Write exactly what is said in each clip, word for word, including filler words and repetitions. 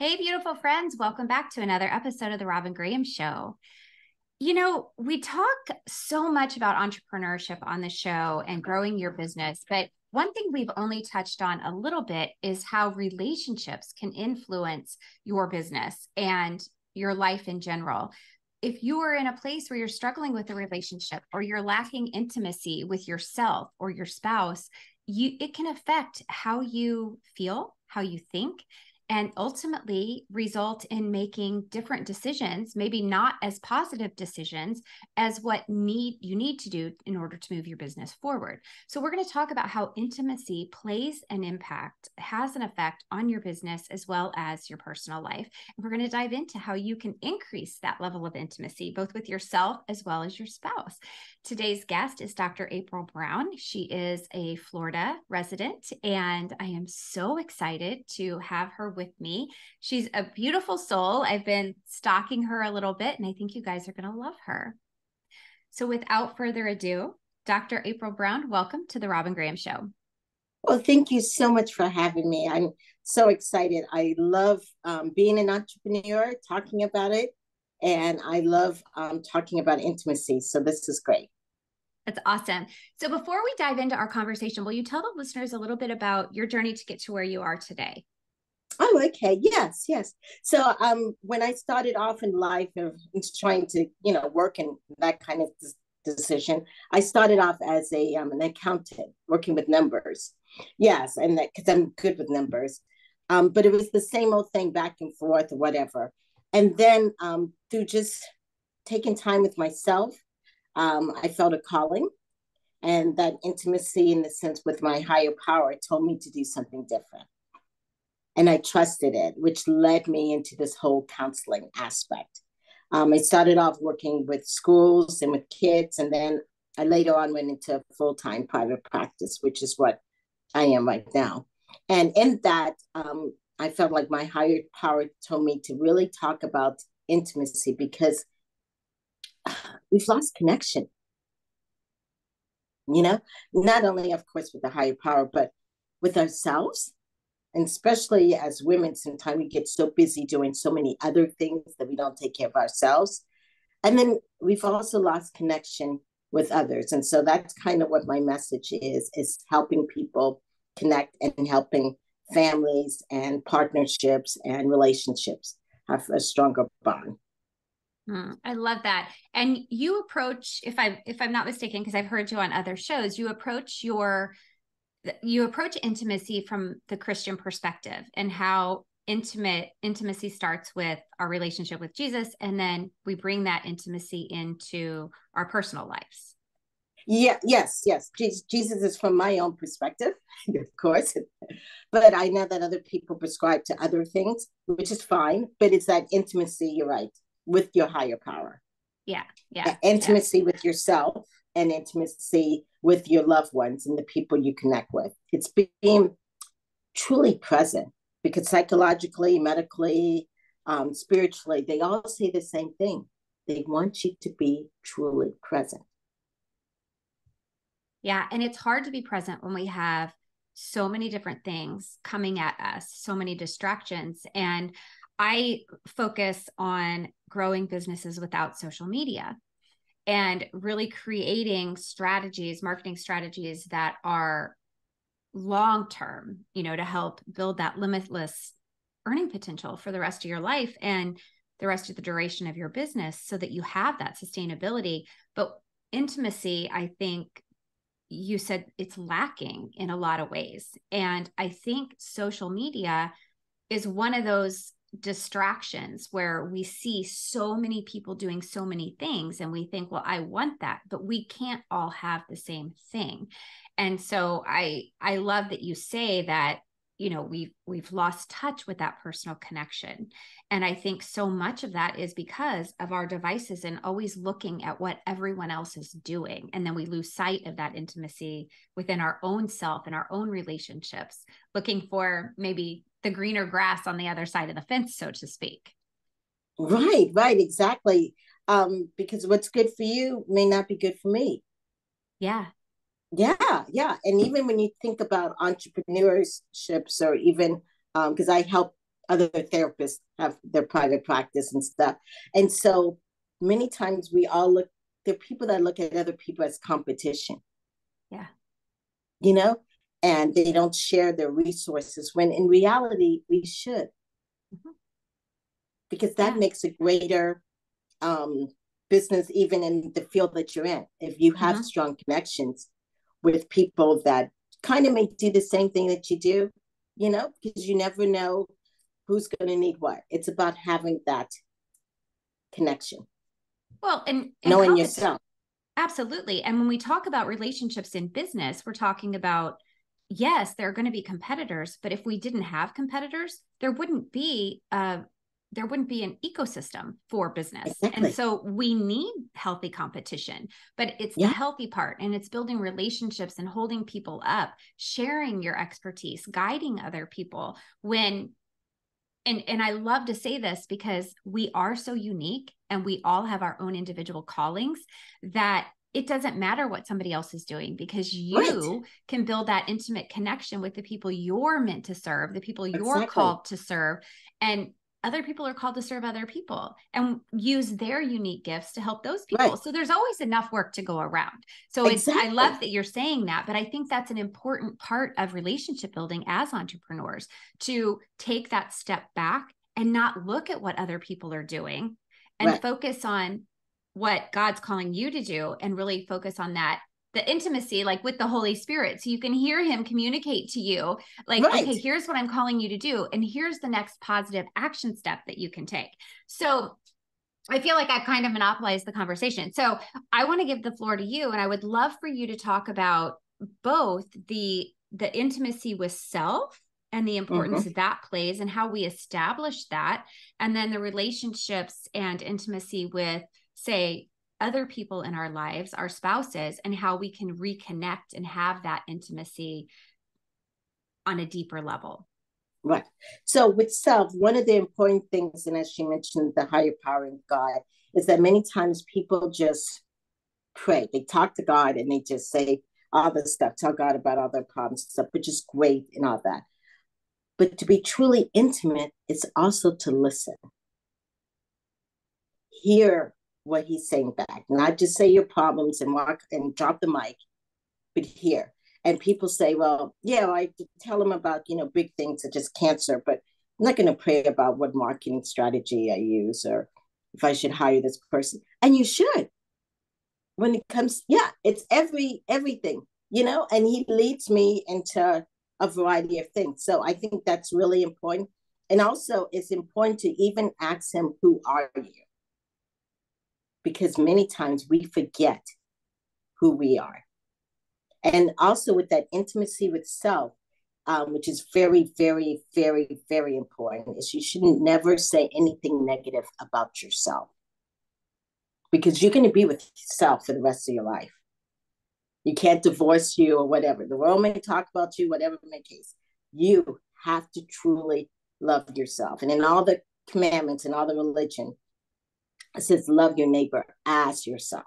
Hey, beautiful friends. Welcome back to another episode of the Robyn Graham Show. You know, we talk so much about entrepreneurship on the show and growing your business, but one thing we've only touched on a little bit is how relationships can influence your business and your life in general. If you are in a place where you're struggling with a relationship or you're lacking intimacy with yourself or your spouse, you it can affect how you feel, how you think, and ultimately result in making different decisions, maybe not as positive decisions as what need you need to do in order to move your business forward. So we're going to talk about how intimacy plays an impact, has an effect on your business as well as your personal life. And we're going to dive into how you can increase that level of intimacy, both with yourself as well as your spouse. Today's guest is Doctor April Brown. She is a Florida resident, and I am so excited to have her with with me. She's a beautiful soul. I've been stalking her a little bit, and I think you guys are going to love her. So without further ado, Doctor April Brown, welcome to the Robyn Graham Show. Well, thank you so much for having me. I'm so excited. I love um, being an entrepreneur, talking about it, and I love um, talking about intimacy. So this is great. That's awesome. So before we dive into our conversation, will you tell the listeners a little bit about your journey to get to where you are today? Oh, okay. Yes, yes. So um, when I started off in life of trying to, you know, work in that kind of decision, I started off as a um, an accountant working with numbers. Yes, and that because I'm good with numbers. Um, but it was the same old thing back and forth or whatever. And then um, through just taking time with myself, um, I felt a calling, and that intimacy in the sense with my higher power told me to do something different. And I trusted it, which led me into this whole counseling aspect. Um, I started off working with schools and with kids, and then I later on went into full-time private practice, which is what I am right now. And in that, um, I felt like my higher power told me to really talk about intimacy because we've lost connection. You know, not only, of course, with the higher power, but with ourselves. And especially as women, sometimes we get so busy doing so many other things that we don't take care of ourselves. And then we've also lost connection with others. And so that's kind of what my message is, is helping people connect and helping families and partnerships and relationships have a stronger bond. Mm, I love that. And you approach, if I'm, if I'm not mistaken, because I've heard you on other shows, you approach your You approach intimacy from the Christian perspective and how intimate intimacy starts with our relationship with Jesus. And then we bring that intimacy into our personal lives. Yeah, yes, yes. Jesus is from my own perspective, of course. But I know that other people prescribe to other things, which is fine. But it's that intimacy, you're right, with your higher power. Yeah, yeah. That intimacy yeah. with yourself. And intimacy with your loved ones and the people you connect with. It's being truly present because psychologically, medically, um, spiritually, they all say the same thing. They want you to be truly present. Yeah. And it's hard to be present when we have so many different things coming at us, so many distractions. And I focus on growing businesses without social media. And really creating strategies, marketing strategies that are long-term, you know, to help build that limitless earning potential for the rest of your life and the rest of the duration of your business so that you have that sustainability. But intimacy, I think you said it's lacking in a lot of ways. And I think social media is one of those distractions where we see so many people doing so many things and we think, well, I want that, but we can't all have the same thing. And so I, I love that you say that, you know, we've, we've lost touch with that personal connection. And I think so much of that is because of our devices and always looking at what everyone else is doing. And then we lose sight of that intimacy within our own self and our own relationships, looking for maybe the greener grass on the other side of the fence, so to speak. Right, right, exactly. Um, because what's good for you may not be good for me. Yeah. Yeah, yeah. And even when you think about entrepreneurships or even, because um, I help other therapists have their private practice and stuff. And so many times we all look, there are people that look at other people as competition. Yeah. You know, and they don't share their resources when in reality we should. Mm-hmm. Because that makes a greater um, business, even in the field that you're in. If you have mm-hmm. strong connections with people that kind of may do the same thing that you do, you know, because you never know who's going to need what. It's about having that connection. Well, and, and knowing yourself. Absolutely. And when we talk about relationships in business, we're talking about, yes, there are going to be competitors, but if we didn't have competitors, there wouldn't be a there wouldn't be an ecosystem for business. Exactly. And so we need healthy competition, but it's yeah. the healthy part, and it's building relationships and holding people up, sharing your expertise, guiding other people when, and, and I love to say this because we are so unique and we all have our own individual callings that it doesn't matter what somebody else is doing, because you right. can build that intimate connection with the people you're meant to serve, the people you're exactly. called to serve. And other people are called to serve other people and use their unique gifts to help those people. Right. So there's always enough work to go around. So exactly. it's, I love that you're saying that, but I think that's an important part of relationship building as entrepreneurs, to take that step back and not look at what other people are doing and right. focus on what God's calling you to do, and really focus on that. The intimacy, like with the Holy Spirit. So you can hear him communicate to you, like, right. okay, here's what I'm calling you to do. And here's the next positive action step that you can take. So I feel like I've kind of monopolized the conversation. So I want to give the floor to you. And I would love for you to talk about both the, the intimacy with self and the importance mm-hmm. that plays and how we establish that. And then the relationships and intimacy with, say, other people in our lives, our spouses, and how we can reconnect and have that intimacy on a deeper level. Right. So with self, one of the important things, and as she mentioned, the higher power in God, is that many times people just pray. They talk to God and they just say all this stuff, tell God about all their problems and stuff, which is great and all that. But to be truly intimate, it's also to listen. Hear what he's saying back, not just say your problems and walk and drop the mic, but hear. And people say, well, yeah, I tell him about, you know, big things such as cancer, but I'm not going to pray about what marketing strategy I use or if I should hire this person. And you should, when it comes, yeah, it's every, everything, you know, and he leads me into a variety of things. So I think that's really important. And also it's important to even ask him, who are you? Because many times we forget who we are. And also with that intimacy with self, um, which is very, very, very, very important, is you should never say anything negative about yourself. Because you're going to be with yourself for the rest of your life. You can't divorce you or whatever. The world may talk about you, whatever the case. You have to truly love yourself. And in all the commandments and all the religion, it says, love your neighbor as yourself.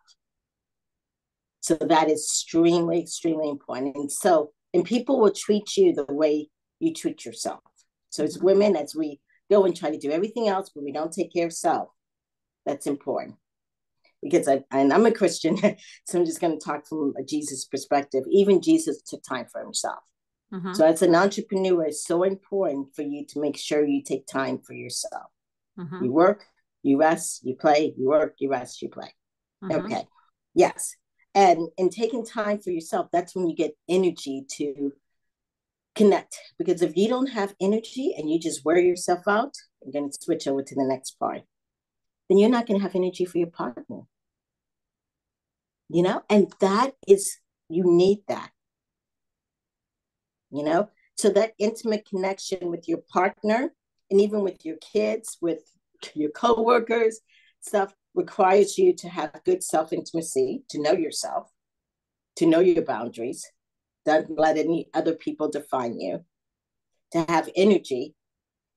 So that is extremely, extremely important. And so, and people will treat you the way you treat yourself. So as women, as we go and try to do everything else, but we don't take care of self, that's important. Because I, and I'm a Christian, so I'm just going to talk from a Jesus perspective. Even Jesus took time for himself. Mm-hmm. So as an entrepreneur, it's so important for you to make sure you take time for yourself. Mm-hmm. You work. You rest, you play, you work, you rest, you play. Uh-huh. Okay. Yes. And in taking time for yourself, that's when you get energy to connect. Because if you don't have energy and you just wear yourself out, I'm going to switch over to the next part. Then you're not going to have energy for your partner. You know, and that is, you need that. You know, so that intimate connection with your partner and even with your kids, with your coworkers, stuff requires you to have good self-intimacy, to know yourself, to know your boundaries, don't let any other people define you, to have energy,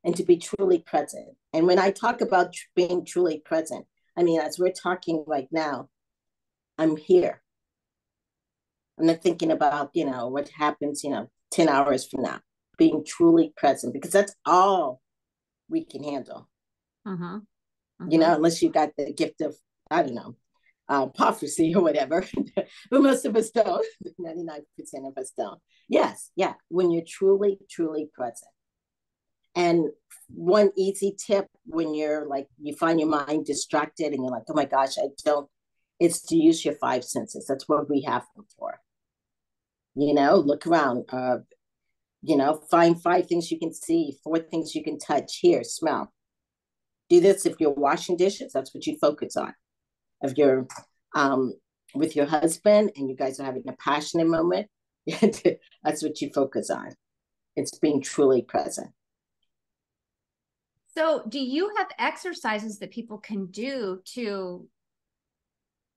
and to be truly present. And when I talk about tr- being truly present, I mean, as we're talking right now, I'm here. I'm not thinking about, you know, what happens, you know, ten hours from now, being truly present, because that's all we can handle. Uh-huh. Uh-huh. You know, unless you got the gift of, I don't know, uh, prophecy or whatever. But most of us don't. ninety-nine percent of us don't. Yes. Yeah. When you're truly, truly present. And one easy tip when you're like, you find your mind distracted and you're like, oh my gosh, I don't, it's to use your five senses. That's what we have them for. You know, look around, uh, you know, find five things you can see, four things you can touch, hear, smell. Do this if you're washing dishes, that's what you focus on. If you're um, with your husband and you guys are having a passionate moment, that's what you focus on. It's being truly present. So do you have exercises that people can do to,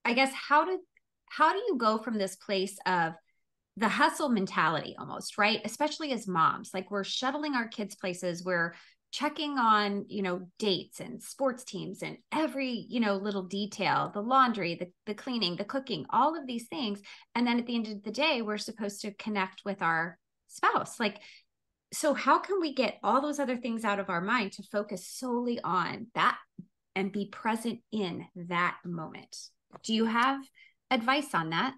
I guess, how do, how do you go from this place of the hustle mentality almost, right? Especially as moms, like we're shuttling our kids places, we're checking on, you know, dates and sports teams and every, you know, little detail, the laundry, the, the cleaning, the cooking, all of these things. And then at the end of the day, we're supposed to connect with our spouse. Like, so how can we get all those other things out of our mind to focus solely on that and be present in that moment? Do you have advice on that?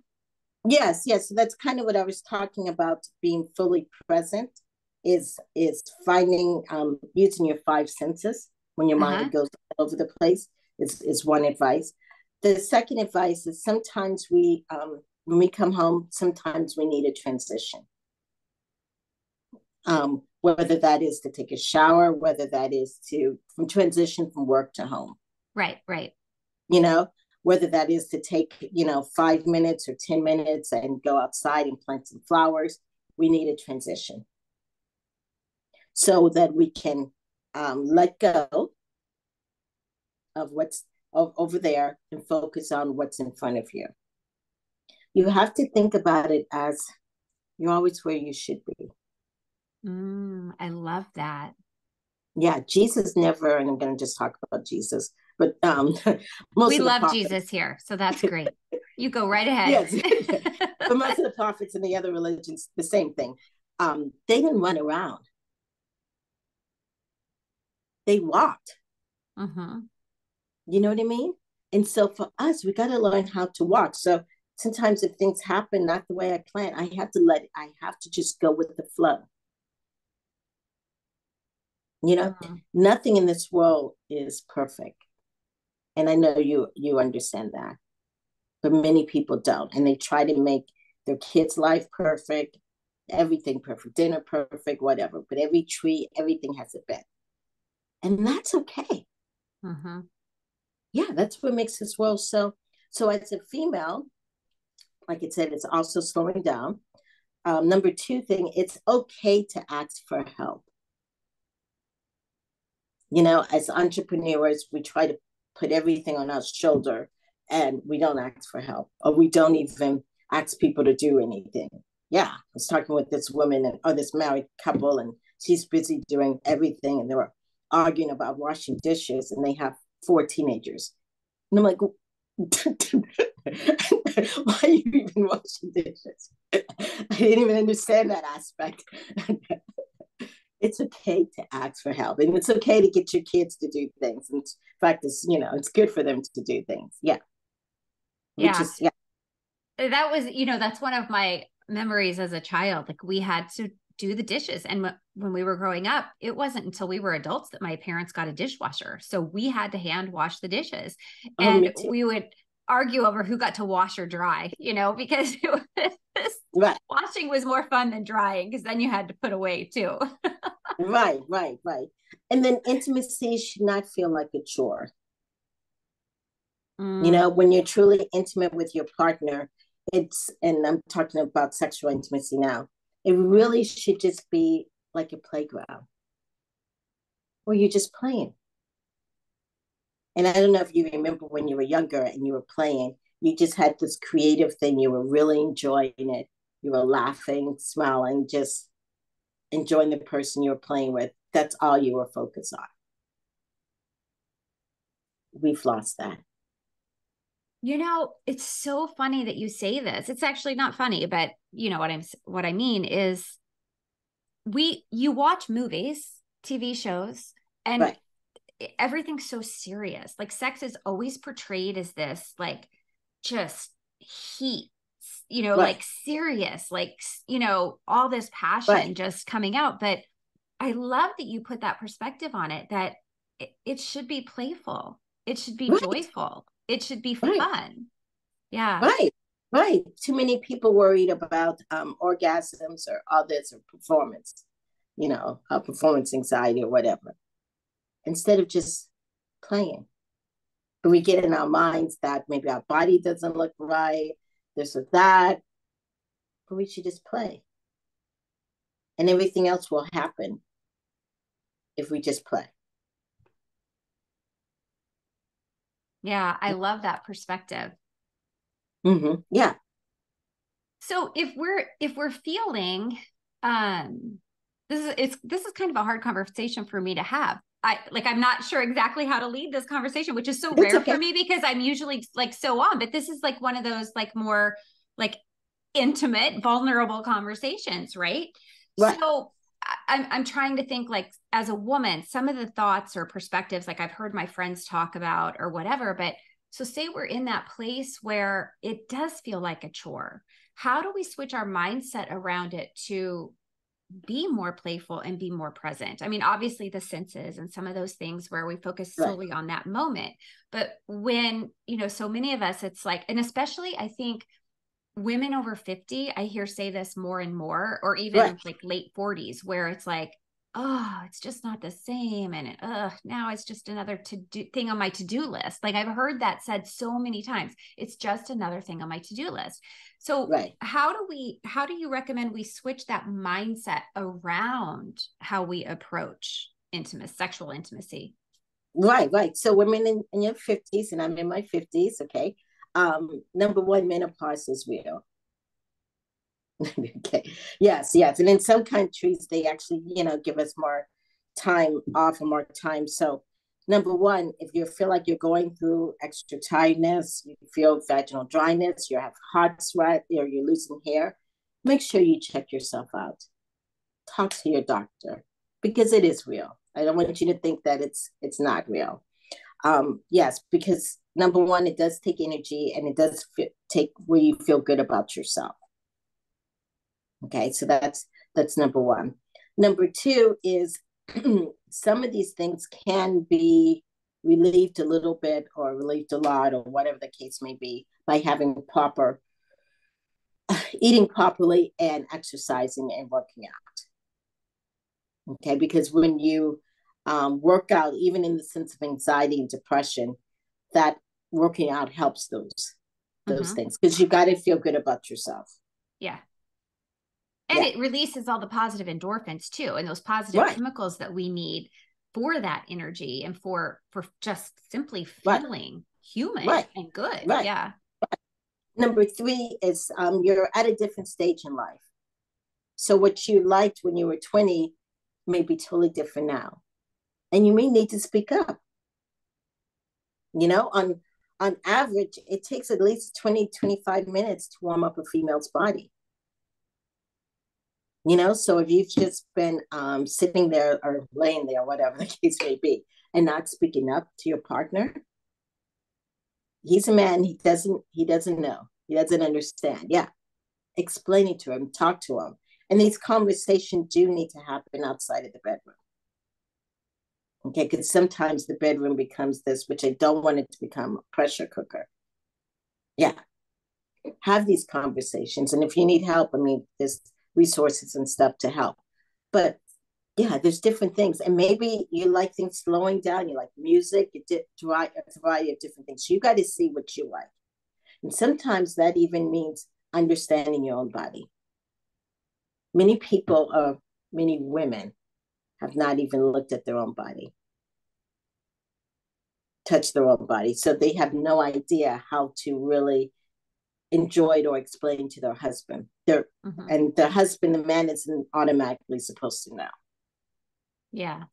Yes, yes. So that's kind of what I was talking about, being fully present is is finding, um, using your five senses when your uh-huh. mind goes all over the place is, is one advice. The second advice is sometimes we, um, when we come home, sometimes we need a transition. Um, whether that is to take a shower, whether that is to from transition from work to home. Right, right. You know, whether that is to take, you know, five minutes or ten minutes and go outside and plant some flowers, we need a transition so that we can um, let go of what's of, over there and focus on what's in front of you. You have to think about it as you're always where you should be. Mm, I love that. Yeah, Jesus never, and I'm going to just talk about Jesus, but um, most we of love prophets, Jesus here, so that's great. You go right ahead. Yes. But most of the prophets and the other religions, the same thing. Um, they didn't run around; they walked. Uh-huh. You know what I mean? And so for us, we got to learn how to walk. So sometimes, if things happen not the way I planned, I have to let. I have to just go with the flow. You know, uh-huh. nothing in this world is perfect. And I know you you understand that. But many people don't. And they try to make their kids' life perfect, everything perfect, dinner perfect, whatever. But every tree, everything has a bed. And that's okay. Uh-huh. Yeah, that's what makes this world so. So as a female, like I said, it's also slowing down. Um, number two thing, it's okay to ask for help. You know, as entrepreneurs, we try to put everything on our shoulder and we don't ask for help or we don't even ask people to do anything. Yeah, I was talking with this woman and oh, this married couple and she's busy doing everything and they were arguing about washing dishes and they have four teenagers. And I'm like, why are you even washing dishes? I didn't even understand that aspect. It's okay to ask for help. And it's okay to get your kids to do things. And in fact, it's, you know, it's good for them to do things. Yeah. Yeah. Is, yeah. That was, you know, that's one of my memories as a child. Like we had to do the dishes. And w- when we were growing up, it wasn't until we were adults that my parents got a dishwasher. So we had to hand wash the dishes. And oh, we would argue over who got to wash or dry, you know, because it was, right. Washing was more fun than drying because then you had to put away too. Right, right, right. And then intimacy should not feel like a chore. Mm. You know, when you're truly intimate with your partner, it's, and I'm talking about sexual intimacy now, it really should just be like a playground where you're just playing. And I don't know if you remember when you were younger and you were playing, you just had this creative thing. You were really enjoying it. You were laughing, smiling, just enjoying the person you were playing with. That's all you were focused on. We've lost that. You know, it's so funny that you say this. It's actually not funny, but you know what I'm, what I mean is we, you watch movies, T V shows, And right. everything's so serious. Like sex is always portrayed as this, like just heat, you know, right. like serious, like, you know, all this passion right. just coming out. But I love that you put that perspective on it, that it, it should be playful. It should be right. joyful. It should be fun. Right. Yeah. Right. Right. Too many people worried about um, orgasms or others or performance, you know, uh, performance anxiety or whatever. Instead of just playing, we get in our minds that maybe our body doesn't look right, this or that, but we should just play. And everything else will happen if we just play. Yeah, I love that perspective. Mm-hmm. Yeah. So if we're if we're feeling, um, this is it's this is kind of a hard conversation for me to have. I like, I'm not sure exactly how to lead this conversation, which is so rare okay. for me, because I'm usually like so on, but this is like one of those like more like intimate, vulnerable conversations. Right. right. So I'm, I'm trying to think, like, as a woman, some of the thoughts or perspectives, like I've heard my friends talk about or whatever, but so say we're in that place where it does feel like a chore. How do we switch our mindset around it to be more playful and be more present? I mean, obviously the senses and some of those things where we focus solely right. on that moment. But when, you know, so many of us, it's like, and especially I think women over fifty, I hear say this more and more, or even right. like late forties, where it's like, oh, it's just not the same. And uh, now it's just another to-do thing on my to-do list. Like I've heard that said so many times, it's just another thing on my to-do list. So right. how do we, how do you recommend we switch that mindset around how we approach intimacy, sexual intimacy? Right, right. So women in, in your fifties, and I'm in my fifties, okay. Um, number one, menopause is real. Okay. Yes, yes. And in some countries, they actually, you know, give us more time off and more time. So number one, if you feel like you're going through extra tiredness, you feel vaginal dryness, you have hot sweat, or you're losing hair, make sure you check yourself out. Talk to your doctor, because it is real. I don't want you to think that it's it's not real. Um, yes, because number one, it does take energy, and it does fit, take where you feel good about yourself. Okay, so that's that's number one. Number two is some of these things can be relieved a little bit or relieved a lot or whatever the case may be by having proper, eating properly and exercising and working out. Okay, because when you um, work out, even in the sense of anxiety and depression, that working out helps those, those mm-hmm. things, because you got to feel good about yourself. Yeah. And yeah. it releases all the positive endorphins too, and those positive right. chemicals that we need for that energy and for for just simply feeling right. human right. and good. Right. Yeah. Right. Number three is um, you're at a different stage in life. So what you liked when you were twenty may be totally different now. And you may need to speak up. You know, on on average, it takes at least twenty, twenty-five minutes to warm up a female's body. You know, so if you've just been um, sitting there or laying there, whatever the case may be, and not speaking up to your partner, he's a man. He doesn't. He doesn't know. He doesn't understand. Yeah, explain it to him. Talk to him. And these conversations do need to happen outside of the bedroom. Okay, because sometimes the bedroom becomes this, which I don't want it to become, a pressure cooker. Yeah, have these conversations, and if you need help, I mean, there's resources and stuff to help. But yeah, there's different things. And maybe you like things slowing down, you like music, you did try a variety of different things. So you got to see what you like. And sometimes that even means understanding your own body. Many people, or many women, have not even looked at their own body, touched their own body. So they have no idea how to really enjoyed or explained to their husband. Their mm-hmm. and the husband, the man, isn't automatically supposed to know. Yeah,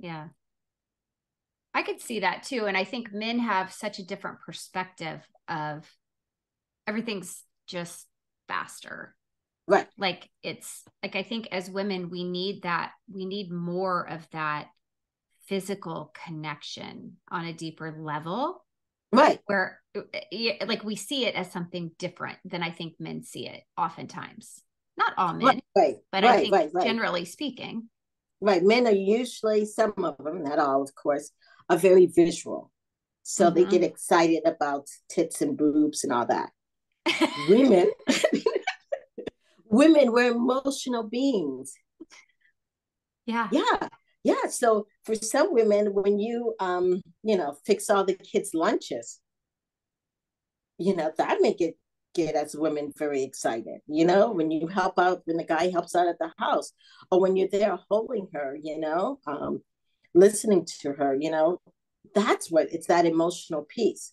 yeah. I could see that too. And I think men have such a different perspective of everything's just faster. Right. Like it's like, I think as women, we need that, we need more of that physical connection on a deeper level. Right. Where like we see it as something different than I think men see it oftentimes. Not all men, right, right, but right, I think right, right. generally speaking. Right. Men are usually, some of them, not all, of course, are very visual. So mm-hmm. they get excited about tits and boobs and all that. Women, women, we're emotional beings. Yeah. Yeah. Yeah. So for some women, when you, um, you know, fix all the kids' lunches, you know, that may get, get us women very excited. You know, when you help out, when the guy helps out at the house, or when you're there holding her, you know, um, listening to her, you know, that's what, it's that emotional piece.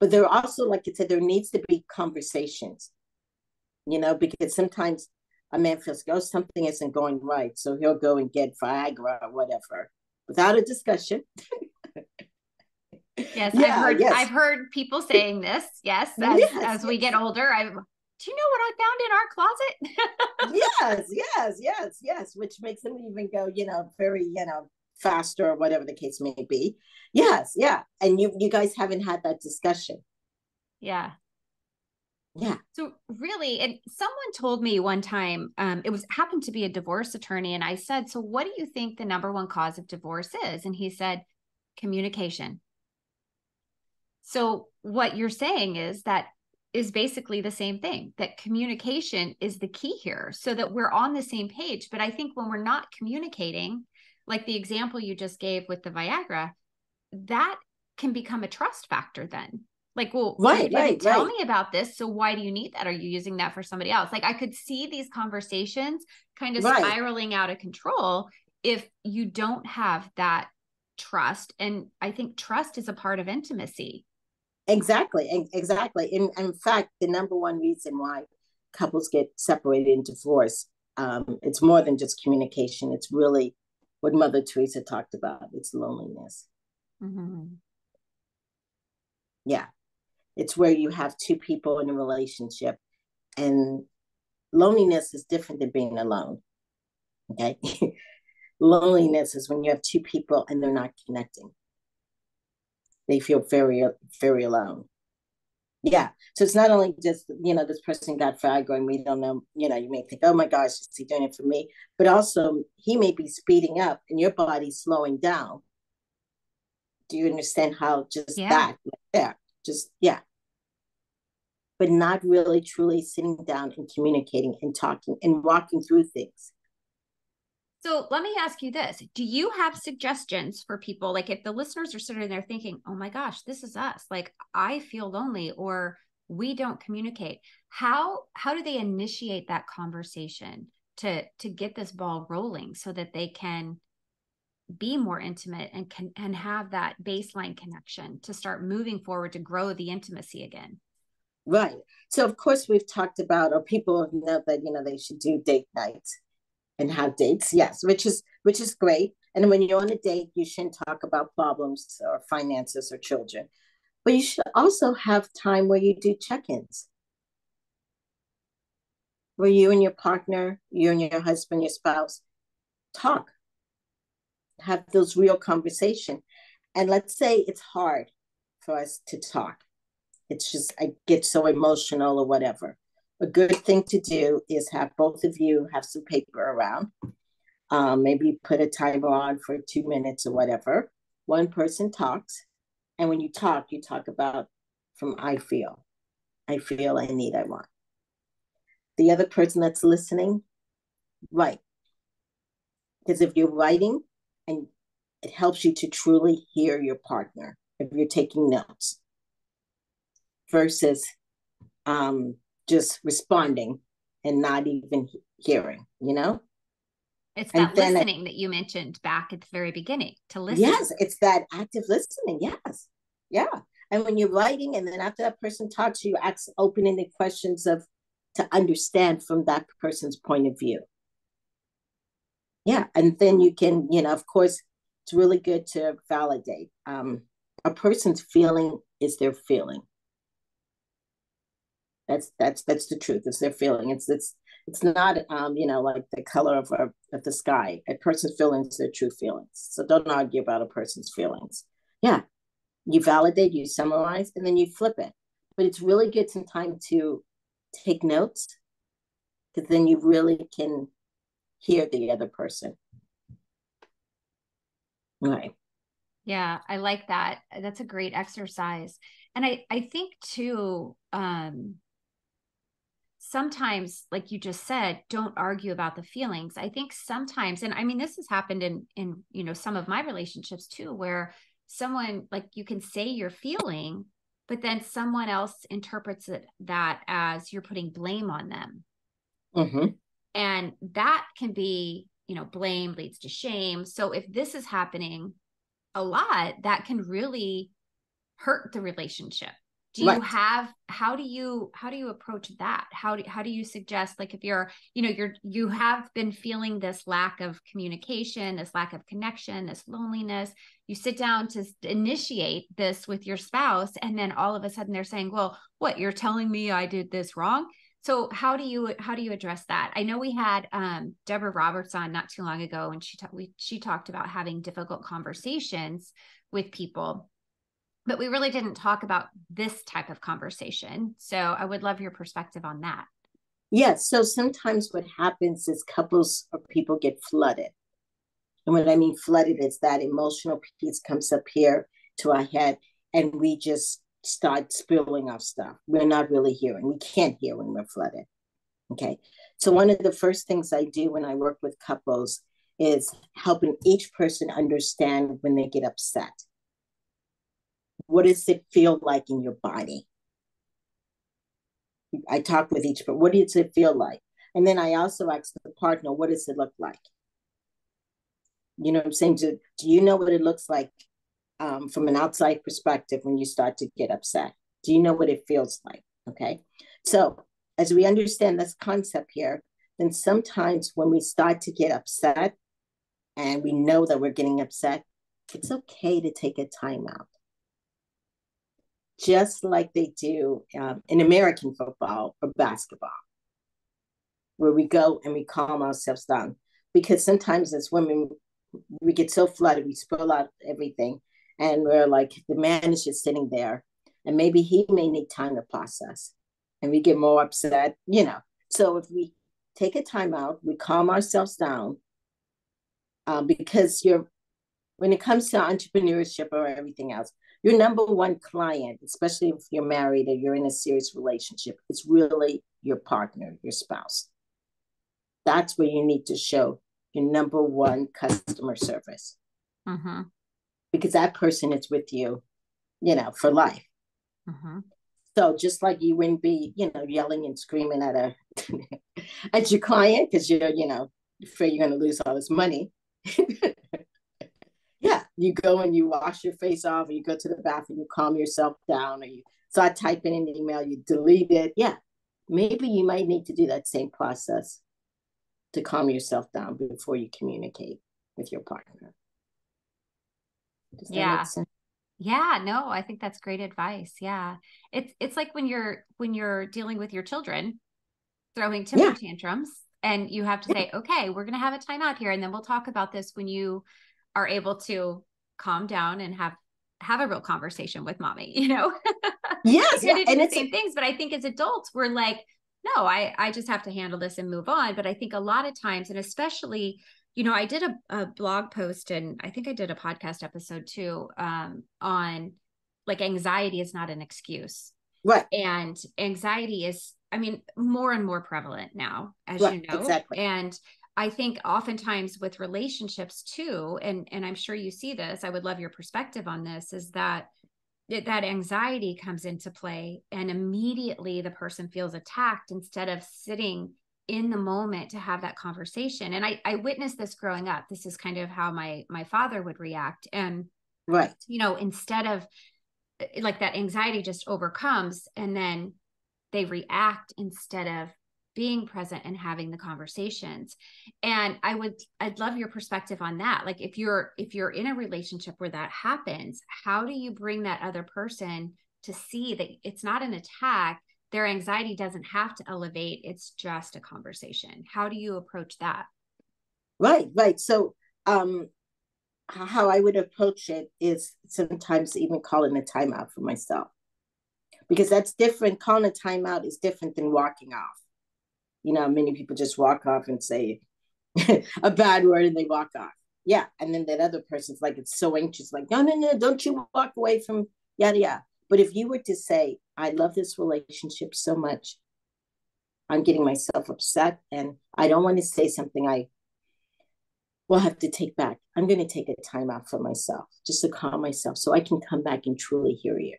But there are also, like I said, there needs to be conversations, you know, because sometimes a man feels, oh, something isn't going right. So he'll go and get Viagra or whatever without a discussion. Yes, yeah, I've heard yes. I've heard people saying this. Yes, as, yes, as we get older, I do you know what I found in our closet? yes, yes, yes, yes, which makes them even go, you know, very, you know, faster or whatever the case may be. Yes, yeah. And you you guys haven't had that discussion. Yeah. Yeah. So really, and someone told me one time, um, it was happened to be a divorce attorney, and I said, so what do you think the number one cause of divorce is? And he said, communication. So what you're saying is that is basically the same thing, that communication is the key here so that we're on the same page. But I think when we're not communicating, like the example you just gave with the Viagra, that can become a trust factor then. Like, well, right, you right, tell right. me about this. So why do you need that? Are you using that for somebody else? Like I could see these conversations kind of right. spiraling out of control if you don't have that trust. And I think trust is a part of intimacy. Exactly. Exactly. In, in fact, the number one reason why couples get separated and divorced, um, it's more than just communication. It's really what Mother Teresa talked about. It's loneliness. Mm-hmm. Yeah. It's where you have two people in a relationship, and loneliness is different than being alone. Okay. Loneliness is when you have two people and they're not connecting. They feel very, very alone. Yeah. So it's not only just, you know, this person got Viagra and we don't know, you know, you may think, oh my gosh, is he doing it for me? But also he may be speeding up and your body's slowing down. Do you understand how just yeah. that right there, just, yeah. But not really truly sitting down and communicating and talking and walking through things. So let me ask you this. Do you have suggestions for people? Like if the listeners are sitting there thinking, oh my gosh, this is us. Like I feel lonely or we don't communicate. How, how do they initiate that conversation to, to get this ball rolling so that they can be more intimate and can, and have that baseline connection to start moving forward to grow the intimacy again? Right. So of course we've talked about, or people have known that, you know, they should do date nights. And have dates, yes, which is which is great. And when you're on a date, you shouldn't talk about problems or finances or children. But you should also have time where you do check-ins. Where you and your partner, you and your husband, your spouse, talk. Have those real conversations. And let's say it's hard for us to talk. It's just, I get so emotional or whatever. A good thing to do is have both of you have some paper around. Um, maybe put a timer on for two minutes or whatever. One person talks. And when you talk, you talk about from I feel. I feel, I need, I want. The other person that's listening, write. Because if you're writing, and it helps you to truly hear your partner if you're taking notes. Versus... Um, just responding and not even hearing, you know? It's that listening I, that you mentioned back at the very beginning, to listen. Yes, it's that active listening, yes. Yeah, and when you're writing and then after that person talks, you ask open-ended questions of to understand from that person's point of view. Yeah, and then you can, you know, of course, it's really good to validate. Um, a person's feeling is their feeling. That's that's that's the truth. It's their feeling. It's it's It's not, um, you know, like the color of, a, of the sky. A person's feelings, their true feelings. So don't argue about a person's feelings. Yeah. You validate, you summarize, and then you flip it. But it's really good sometimes to take notes, because then you really can hear the other person. All right. Yeah, I like that. That's a great exercise. And I, I think too, um, sometimes, like you just said, don't argue about the feelings. I think sometimes, and I mean, this has happened in, in, you know, some of my relationships too, where someone, like, you can say you're feeling, but then someone else interprets it, that as you're putting blame on them. Mm-hmm. And that can be, you know, blame leads to shame. So if this is happening a lot, that can really hurt the relationship. Do you right. have, how do you, how do you approach that? How do, how do you suggest, like, if you're, you know, you're, you have been feeling this lack of communication, this lack of connection, this loneliness, you sit down to initiate this with your spouse. And then all of a sudden they're saying, well, what, you're telling me I did this wrong? So how do you, how do you address that? I know we had um, Deborah Roberts on not too long ago, and she, ta- we, she talked about having difficult conversations with people. But we really didn't talk about this type of conversation. So I would love your perspective on that. Yes. Yeah, so sometimes what happens is couples or people get flooded. And what I mean flooded is that emotional piece comes up here to our head, and we just start spilling our stuff. We're not really hearing. We can't hear when we're flooded. Okay. So one of the first things I do when I work with couples is helping each person understand when they get upset. What does it feel like in your body? I talk with each, but what does it feel like? And then I also ask the partner, what does it look like? You know what I'm saying? Do, do you know what it looks like um, from an outside perspective when you start to get upset? Do you know what it feels like? Okay. So as we understand this concept here, then sometimes when we start to get upset and we know that we're getting upset, it's okay to take a time out. Just like they do um, in American football or basketball, where we go and we calm ourselves down. Because sometimes as women, we get so flooded, we spill out everything, and we're like, the man is just sitting there, and maybe he may need time to process, and we get more upset, you know. So if we take a time out, we calm ourselves down, uh, because you're, when it comes to entrepreneurship or everything else, your number one client, especially if you're married or you're in a serious relationship, is really your partner, your spouse. That's where you need to show your number one customer service. Mm-hmm. Because that person is with you, you know, for life. Mm-hmm. So just like you wouldn't be, you know, yelling and screaming at a at your client because you're, you know, afraid you're going to lose all this money. Yeah, you go and you wash your face off, or you go to the bathroom, you calm yourself down, or you start typing in an email, you delete it. Yeah, maybe you might need to do that same process to calm yourself down before you communicate with your partner. Does that yeah. make sense? Yeah, no, I think that's great advice. Yeah, it's it's like when you're when you're dealing with your children throwing temper yeah. tantrums, and you have to yeah. say, okay, we're gonna have a timeout here, and then we'll talk about this when you are able to calm down and have, have a real conversation with mommy, you know? Yes. yeah. And it's the same things, but I think as adults, we're like, no, I, I just have to handle this and move on. But I think a lot of times, and especially, you know, I did a, a blog post, and I think I did a podcast episode too, um, on like, anxiety is not an excuse. Right. And anxiety is, I mean, more and more prevalent now, as right. you know, exactly. and I think oftentimes with relationships too, and, and I'm sure you see this, I would love your perspective on this, is that that anxiety comes into play, and immediately the person feels attacked instead of sitting in the moment to have that conversation. And I, I witnessed this growing up. This is kind of how my, my father would react. And, right. you know, instead of like that anxiety just overcomes, and then they react instead of being present and having the conversations. And I would, I'd love your perspective on that. Like if you're, if you're in a relationship where that happens, how do you bring that other person to see that it's not an attack, their anxiety doesn't have to elevate. It's just a conversation. How do you approach that? Right, right. So um, how I would approach it is sometimes even calling a timeout for myself, because that's different. Calling a timeout is different than walking off. You know, many people just walk off and say a bad word and they walk off. Yeah. And then that other person's like, it's so anxious, like, no, no, no, don't you walk away from yada, yada. But if you were to say, I love this relationship so much, I'm getting myself upset and I don't want to say something I will have to take back. I'm going to take a time out for myself just to calm myself so I can come back and truly hear you.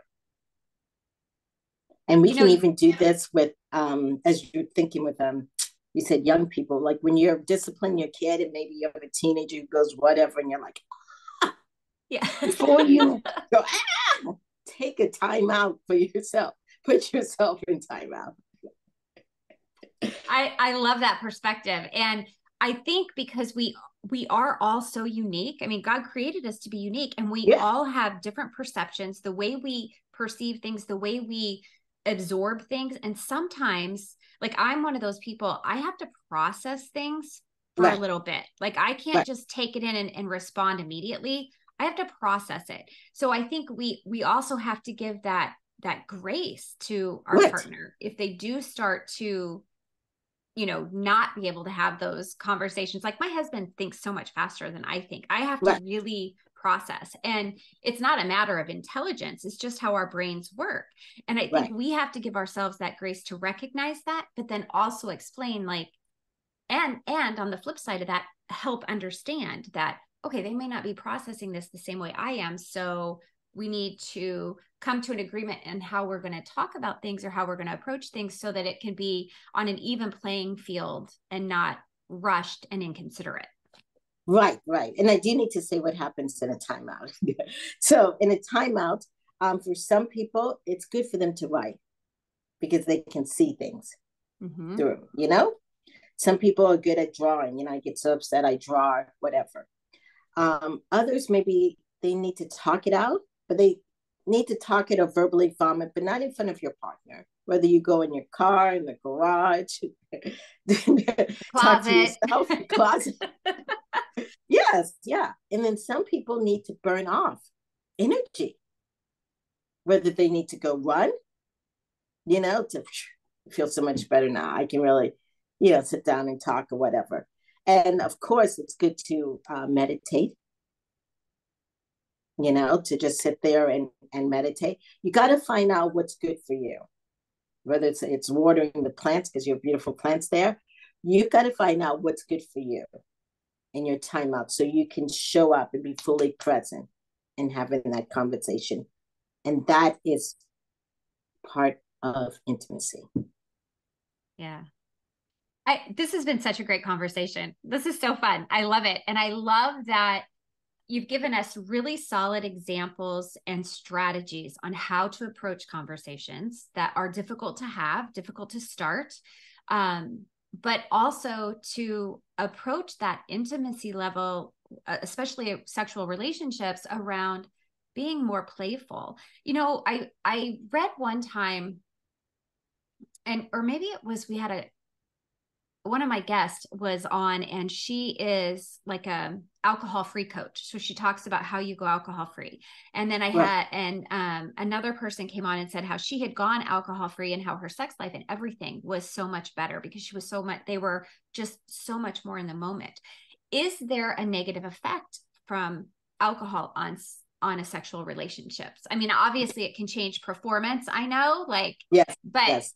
And we you can know, even do this with, um, as you're thinking with, um, you said young people, like when you're disciplining your kid and maybe you have a teenager who goes whatever and you're like, ah! Yeah. Before you go, ah! Take a time out for yourself. Put yourself in time out. I, I love that perspective. And I think because we we are all so unique. I mean, God created us to be unique and we yeah. all have different perceptions, the way we perceive things, the way we absorb things. And sometimes, like, I'm one of those people, I have to process things for right. a little bit. Like, I can't right. just take it in and, and respond immediately. I have to process it. So I think we we also have to give that that grace to our right. partner if they do start to, you know, not be able to have those conversations. Like, my husband thinks so much faster than I think. I have right. to really process. And it's not a matter of intelligence. It's just how our brains work. And I think right. we have to give ourselves that grace to recognize that, but then also explain, like, and and on the flip side of that, help understand that, okay, they may not be processing this the same way I am. So we need to come to an agreement on how we're going to talk about things or how we're going to approach things so that it can be on an even playing field and not rushed and inconsiderate. Right, right. And I do need to say what happens in a timeout. So in a timeout, um, for some people, it's good for them to write because they can see things mm-hmm. through, you know? Some people are good at drawing. You know, I get so upset, I draw, whatever. Um, others, maybe they need to talk it out, but they need to talk it or verbally vomit, but not in front of your partner, whether you go in your car, in the garage, talk to yourself, closet. Yes. Yeah. And then some people need to burn off energy, whether they need to go run, you know, to feel so much better now. I can really, you know, sit down and talk or whatever. And of course, it's good to uh, meditate, you know, to just sit there and, and meditate. You got to find out what's good for you, whether it's, it's watering the plants because you have beautiful plants there. You've got to find out what's good for you in your time out so you can show up and be fully present in having that conversation. And that is part of intimacy. Yeah. I, this has been such a great conversation. This is so fun. I love it. And I love that you've given us really solid examples and strategies on how to approach conversations that are difficult to have, difficult to start, um, but also to approach that intimacy level, especially sexual relationships, around being more playful. You know, I, I read one time, and or maybe it was we had a, one of my guests was on, and she is like a alcohol-free coach. So she talks about how you go alcohol-free. And then I right. had, and um, another person came on and said how she had gone alcohol-free and how her sex life and everything was so much better because she was so much, they were just so much more in the moment. Is there a negative effect from alcohol on, on a sexual relationships? I mean, obviously it can change performance. I know like, yes, but yes.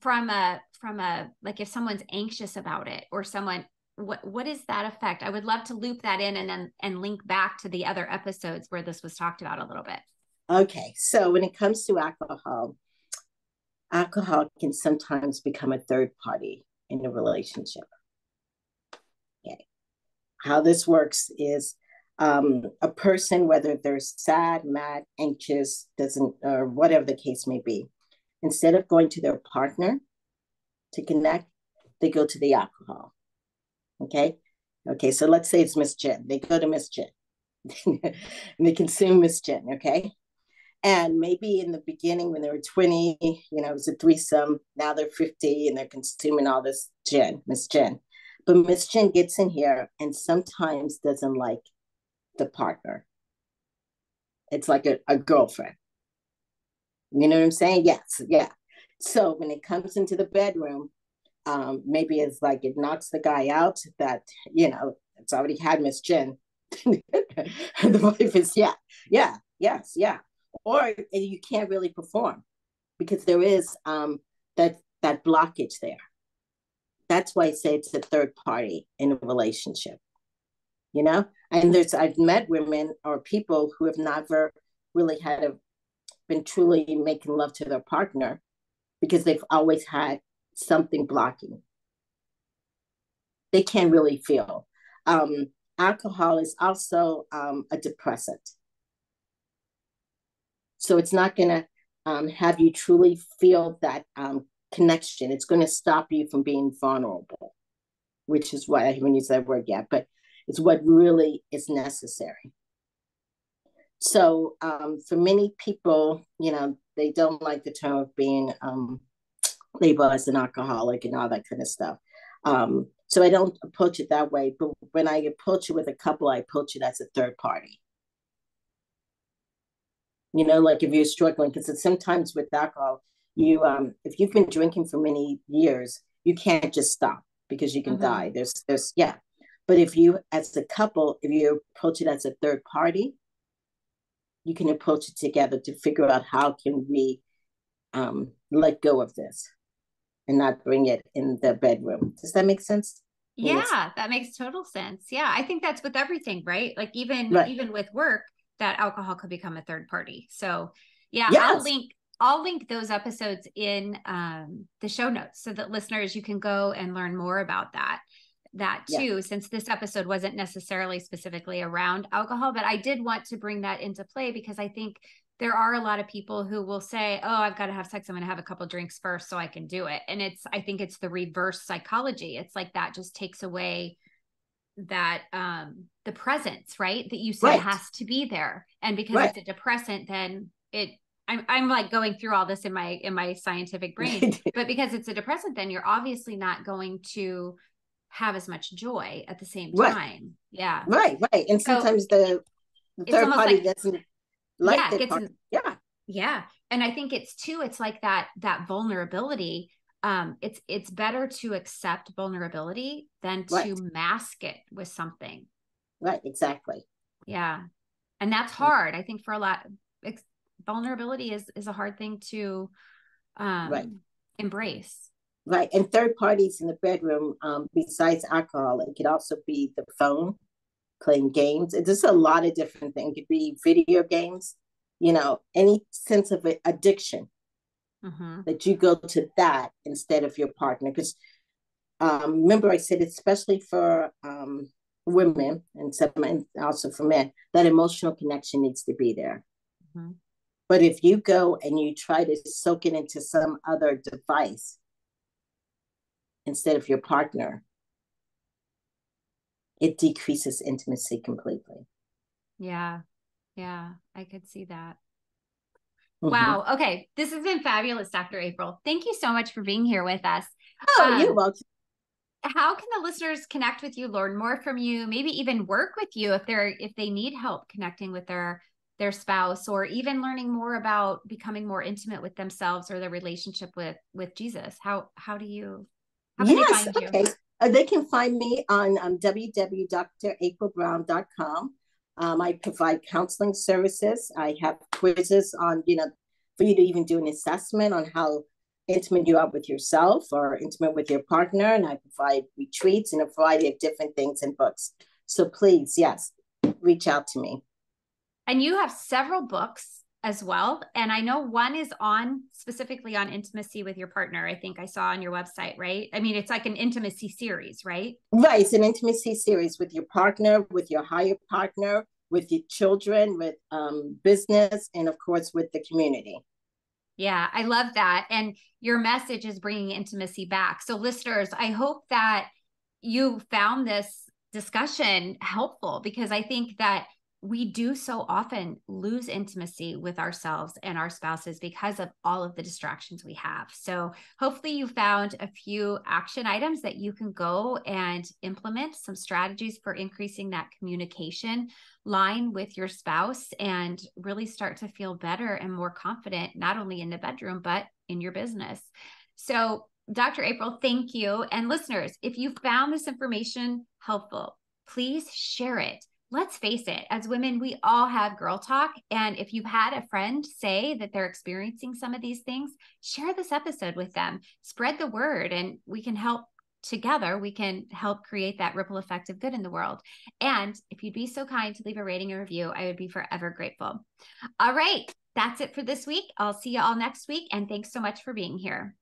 from a, from a, like if someone's anxious about it or someone, what, what is that effect? I would love to loop that in and then, and link back to the other episodes where this was talked about a little bit. Okay. So when it comes to alcohol, alcohol can sometimes become a third party in a relationship. Okay. How this works is um, a person, whether they're sad, mad, anxious, doesn't, or whatever the case may be, instead of going to their partner to connect, they go to the alcohol. Okay. Okay. So let's say it's Miss Jen. They go to Miss Jen and they consume Miss Jen. Okay. And maybe in the beginning when they were twenty, you know, it was a threesome. Now they're fifty and they're consuming all this gin, Miss Jen. But Miss Jen gets in here and sometimes doesn't like the partner. It's like a, a girlfriend. You know what I'm saying? Yes. Yeah. So when it comes into the bedroom, um, maybe it's like it knocks the guy out that, you know, it's already had Miss Jen. The wife is, yeah, yeah, yes, yeah. Or you can't really perform because there is um, that that blockage there. That's why I say it's a third party in a relationship, you know? And there's, I've met women or people who have never really had a, been truly making love to their partner because they've always had something blocking. They can't really feel. Um, alcohol is also um, a depressant. So it's not going to um, have you truly feel that um, connection. It's going to stop you from being vulnerable, which is why I haven't used that word yet, but it's what really is necessary. So um, for many people, you know, they don't like the term of being um, labeled as an alcoholic and all that kind of stuff. Um, so I don't approach it that way. But when I approach it with a couple, I approach it as a third party. You know, like if you're struggling, because sometimes with alcohol, you um, if you've been drinking for many years, you can't just stop because you can mm-hmm. die. There's, there's, yeah. But if you, as a couple, if you approach it as a third party, you can approach it together to figure out how can we um, let go of this and not bring it in the bedroom. Does that make sense? Yeah, yes. That makes total sense. Yeah, I think that's with everything, right? Like even right. even with work, that alcohol could become a third party. So yeah, yes. I'll link I'll link those episodes in um, the show notes so that listeners, you can go and learn more about that. That too, yeah. Since this episode wasn't necessarily specifically around alcohol, but I did want to bring that into play because I think there are a lot of people who will say, oh, I've got to have sex. I'm going to have a couple drinks first so I can do it. And it's, I think it's the reverse psychology. It's like that just takes away that, um, the presence, right? That you said right. has to be there. And because right. it's a depressant, then it, I'm, I'm like going through all this in my, in my scientific brain, but because it's a depressant, then you're obviously not going to have as much joy at the same time. Right. Yeah. Right. Right. And sometimes so, the, the third party like, doesn't like yeah, gets in, yeah. Yeah. And I think it's too, it's like that, that vulnerability. Um, it's, it's better to accept vulnerability than right. to mask it with something. Right. Exactly. Yeah. And that's hard. I think for a lot, ex- vulnerability is, is a hard thing to um, right. embrace. Right. And third parties in the bedroom, um, besides alcohol, it could also be the phone, playing games. It's just a lot of different things. It could be video games, you know, any sense of addiction mm-hmm. that you go to that instead of your partner. Because um, remember, I said, especially for um, women and some, and also for men, that emotional connection needs to be there. Mm-hmm. But if you go and you try to soak it into some other device, instead of your partner, it decreases intimacy completely. Yeah. Yeah. I could see that. Mm-hmm. Wow. Okay. This has been fabulous, Doctor April. Thank you so much for being here with us. Oh, um, you're welcome. How can the listeners connect with you, learn more from you, maybe even work with you if they're, if they need help connecting with their, their spouse, or even learning more about becoming more intimate with themselves or their relationship with, with Jesus? How, how do you, Yes, they okay. Uh, they can find me on um, w w w dot dr april brown dot com. Um, I provide counseling services. I have quizzes on, you know, for you to even do an assessment on how intimate you are with yourself or intimate with your partner. And I provide retreats and a variety of different things and books. So please, yes, reach out to me. And you have several books as well. And I know one is on specifically on intimacy with your partner. I think I saw on your website, right? I mean, it's like an intimacy series, right? Right. It's an intimacy series with your partner, with your higher partner, with your children, with um, business, and of course, with the community. Yeah, I love that. And your message is bringing intimacy back. So listeners, I hope that you found this discussion helpful, because I think that we do so often lose intimacy with ourselves and our spouses because of all of the distractions we have. So hopefully you found a few action items that you can go and implement, some strategies for increasing that communication line with your spouse and really start to feel better and more confident, not only in the bedroom, but in your business. So Doctor April, thank you. And listeners, if you found this information helpful, please share it. Let's face it, as women, we all have girl talk. And if you've had a friend say that they're experiencing some of these things, share this episode with them, spread the word, and we can help together. We can help create that ripple effect of good in the world. And if you'd be so kind to leave a rating or review, I would be forever grateful. All right, that's it for this week. I'll see you all next week. And thanks so much for being here.